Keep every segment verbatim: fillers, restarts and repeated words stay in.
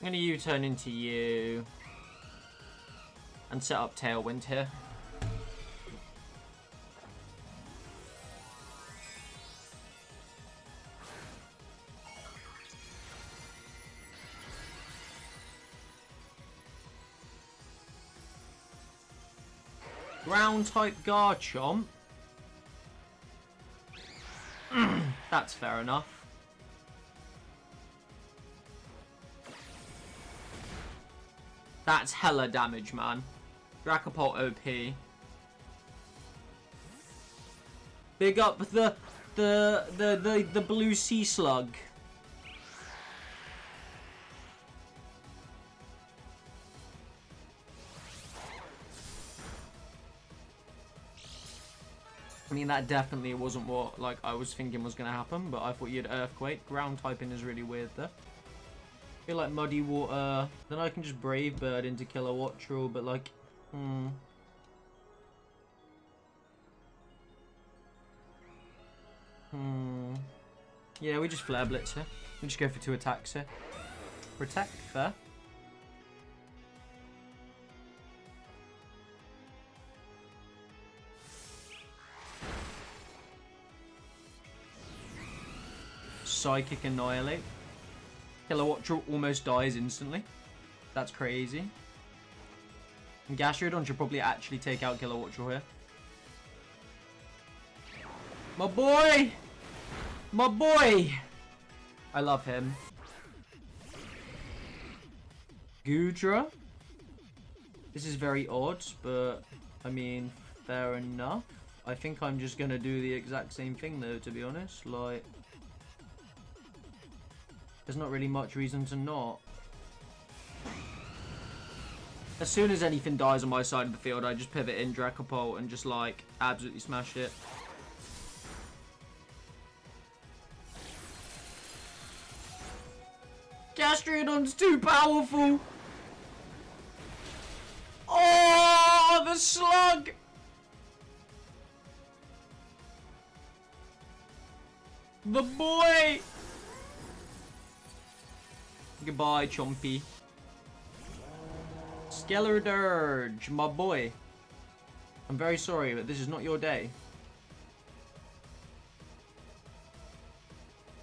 I'm going to U-turn into you and set up Tailwind here. Ground type Garchomp. That's fair enough. That's hella damage, man. Dragapult O P. Big up the the the the, the blue sea slug. I mean, that definitely wasn't what like I was thinking was gonna happen, but I thought you'd earthquake. Ground typing is really weird there. I feel like Muddy Water. Then I can just Brave Bird into Killer Watcher, but like, hmm. Hmm. Yeah, we just Flare Blitz here. We just go for two attacks here. Protect, fair. Psychic Annihilate. Killer Watcher almost dies instantly. That's crazy. And Gastrodon should probably actually take out Killer Watcher here. My boy! My boy! I love him. Goodra. This is very odd, but I mean, fair enough. I think I'm just going to do the exact same thing though, to be honest. Like... There's not really much reason to not. As soon as anything dies on my side of the field, I just pivot in Dragapult and just, like, absolutely smash it. Gastrodon's too powerful! Oh, the slug! The boy! Goodbye, Chompy. Skeledirge, my boy. I'm very sorry, but this is not your day.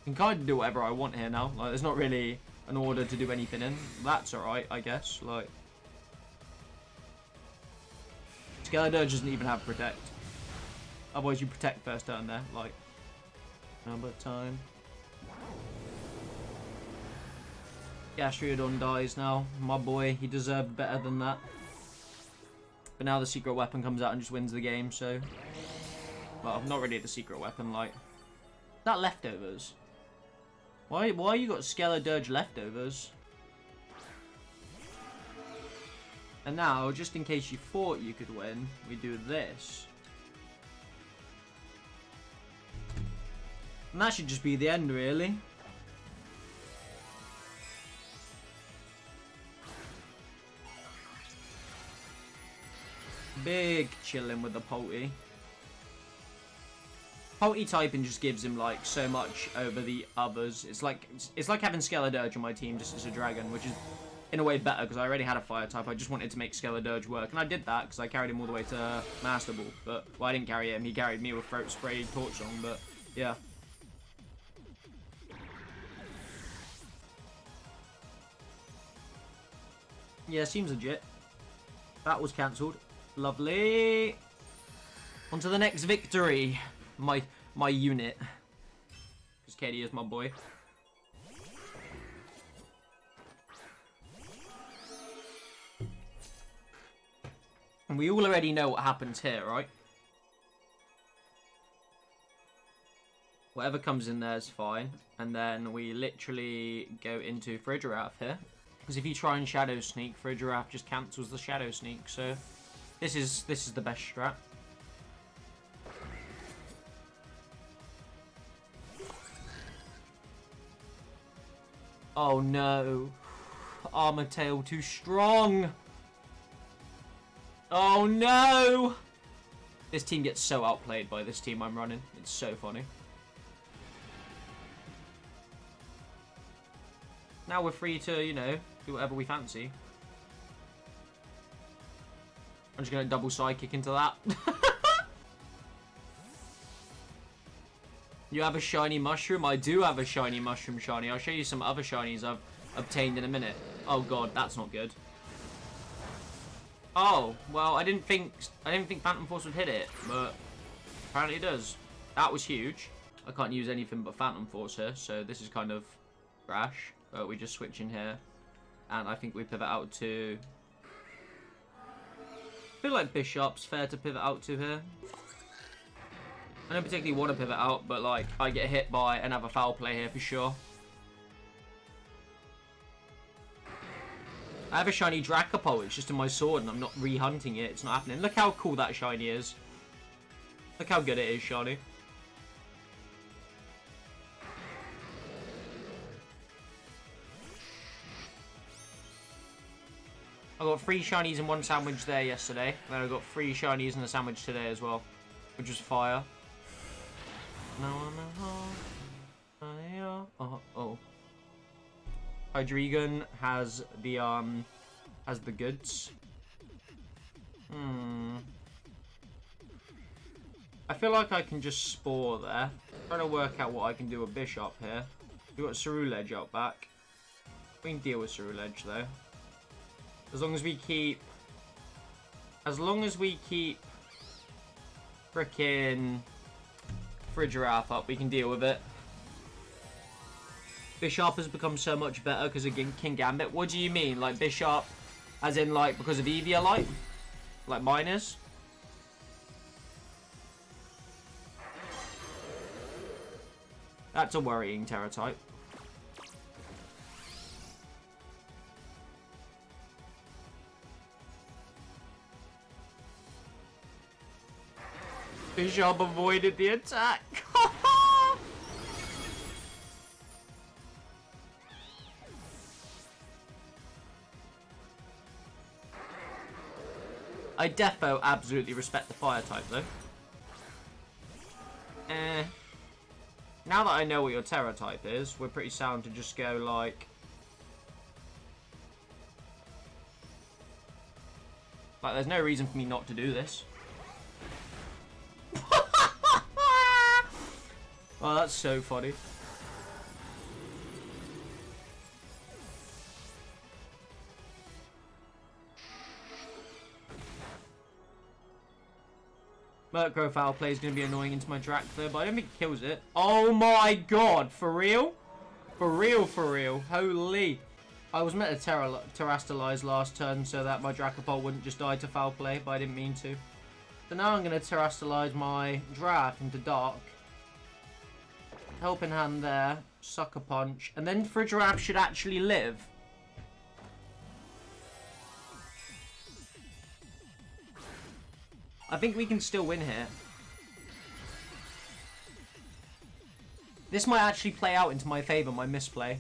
I can kind of do whatever I want here now. Like, there's not really an order to do anything in. That's alright, I guess. Like, Skeledirge doesn't even have Protect. Otherwise, you Protect first turn there. Like, number time. Gastrodon dies now. My boy, he deserved better than that. But now the secret weapon comes out and just wins the game, so... Well, not really the secret weapon, like... That leftovers. Why, why you got Skeledirge leftovers? And now, just in case you thought you could win, we do this. And that should just be the end, really. Big chilling with the Polty. Polty typing just gives him like so much over the others. It's like it's, it's like having Skeledirge on my team just as a dragon, which is in a way better because I already had a fire type. I just wanted to make Skeledirge work, and I did that because I carried him all the way to Master Ball. But well, I didn't carry him; he carried me with Throat Spray, Torch Song. But yeah. Yeah, seems legit. That was cancelled. Lovely. On to the next victory. My my unit. Because K D is my boy. And we all already know what happens here, right? Whatever comes in there is fine. And then we literally go into Farigiraf here. Because if you try and Shadow Sneak, Farigiraf just cancels the Shadow Sneak, so... This is this is the best strat. Oh no. Armor tail too strong. Oh no. This team gets so outplayed by this team I'm running. It's so funny. Now we're free to, you know, do whatever we fancy. I'm just going to double Psychic into that. You have a shiny mushroom? I do have a shiny mushroom shiny. I'll show you some other shinies I've obtained in a minute. Oh god, that's not good. Oh, well, I didn't think I didn't think Phantom Force would hit it, but apparently it does. That was huge. I can't use anything but Phantom Force here, so this is kind of rash. But we just switch in here, and I think we pivot out to... I feel like Bisharp's fair to pivot out to here. I don't particularly want to pivot out, but like I get hit by another foul play here for sure. I have a shiny Dragapult, it's just in my sword and I'm not re-hunting it, it's not happening. Look how cool that shiny is. Look how good it is, shiny. I got three shinies in one sandwich there yesterday, and then I got three shinies in a sandwich today as well, which was fire. Oh, oh. Hydreigon has the um has the goods. Hmm. I feel like I can just Spore there. I'm trying to work out what I can do with Bisharp here. We got Cerulege out back. We can deal with Cerulege though. As long as we keep, as long as we keep frickin' Farigiraf up, we can deal with it. Bisharp has become so much better because of King Gambit. What do you mean? Like Bisharp, as in like because of Eviolite? Like mine is? That's a worrying Tera type. Bisharp avoided the attack. I defo absolutely respect the fire type though. Eh. Now that I know what your Tera type is, we're pretty sound to just go like... Like there's no reason for me not to do this. Oh, that's so funny. Murkrow foul play is going to be annoying into my Drac though, but I don't think it kills it. Oh my god, for real? For real, for real. Holy. I was meant to terastalize last turn so that my Dracopult wouldn't just die to foul play, but I didn't mean to. So now I'm going to terastalize my Drac into Dark. Helping hand there, sucker punch, and then Farigiraf should actually live. I think we can still win here. This might actually play out into my favour, my misplay.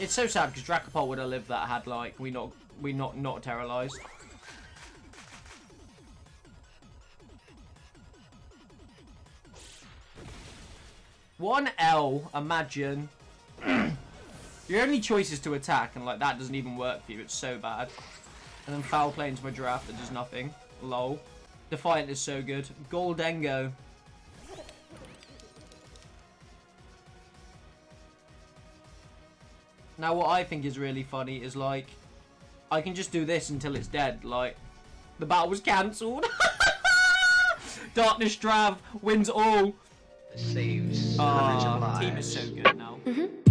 It's so sad because Dracopult would have lived that had like we not we not not terrorized. One L, imagine. Your only choice is to attack, and like that doesn't even work for you. It's so bad. And then foul play into my giraffe that does nothing. Lol. Defiant is so good. Goldengo. Now, what I think is really funny is like, I can just do this until it's dead. Like, the battle was cancelled. Darkness Drav wins all. Saves. Oh, the team is so good now. Mm-hmm.